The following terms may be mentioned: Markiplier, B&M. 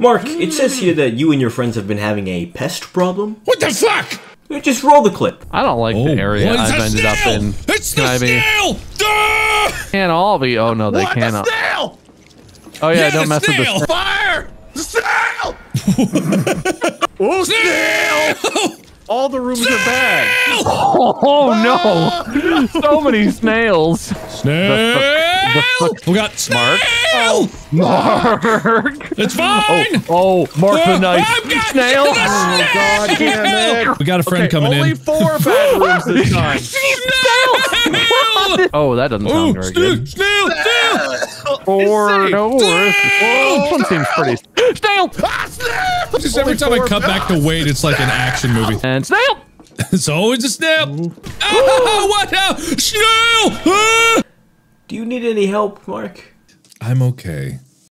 Mark, it says here that you and your friends have been having a pest problem. What the fuck? Just roll the clip. I don't like the area I've ended up in. It's the snail! Can't all be. Oh no, they cannot. The snail! Oh yeah, don't mess with the snail. Fire! The snail! Oh, snail! All the rooms are bad. Oh no! So many snails. Snail! We got Mark. Oh, Mark! It's fine. Oh, Mark the knife. Snail! Oh god damn it! We got a friend coming in. Only 4 bathrooms this time. Snail! Oh, that doesn't sound very good. Snail! Snail! Forward over. This one seems pretty. Snail! Just every time I cut back to Wade, it's like an action movie. And snail! It's always a snail! Oh, what now? Snail! Do you need any help, Mark? I'm okay.